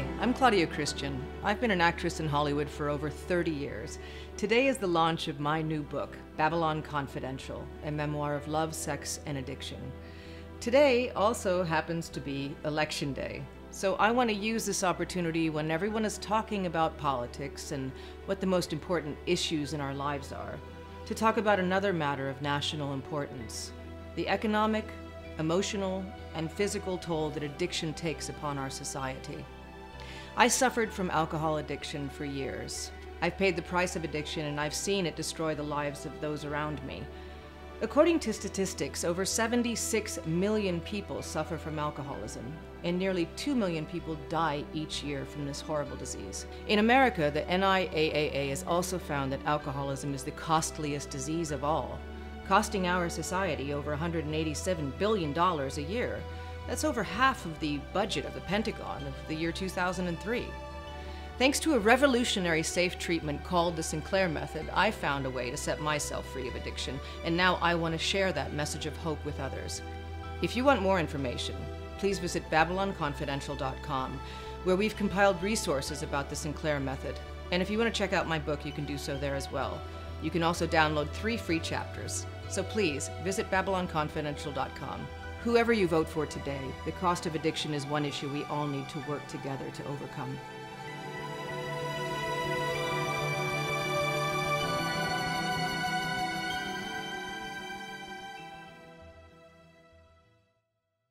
Hi, I'm Claudia Christian. I've been an actress in Hollywood for over 30 years. Today is the launch of my new book, Babylon Confidential, a memoir of love, sex, and addiction. Today also happens to be Election Day. So I want to use this opportunity when everyone is talking about politics and what the most important issues in our lives are, to talk about another matter of national importance, the economic, emotional, and physical toll that addiction takes upon our society. I suffered from alcohol addiction for years. I've paid the price of addiction, and I've seen it destroy the lives of those around me. According to statistics, over 76 million people suffer from alcoholism, and nearly 2 million people die each year from this horrible disease. In America, the NIAAA has also found that alcoholism is the costliest disease of all, costing our society over $187 billion a year. That's over half of the budget of the Pentagon of the year 2003. Thanks to a revolutionary safe treatment called the Sinclair Method, I found a way to set myself free of addiction, and now I want to share that message of hope with others. If you want more information, please visit babylonconfidential.com, where we've compiled resources about the Sinclair Method. And if you want to check out my book, you can do so there as well. You can also download 3 free chapters. So please visit babylonconfidential.com. Whoever you vote for today, the cost of addiction is one issue we all need to work together to overcome.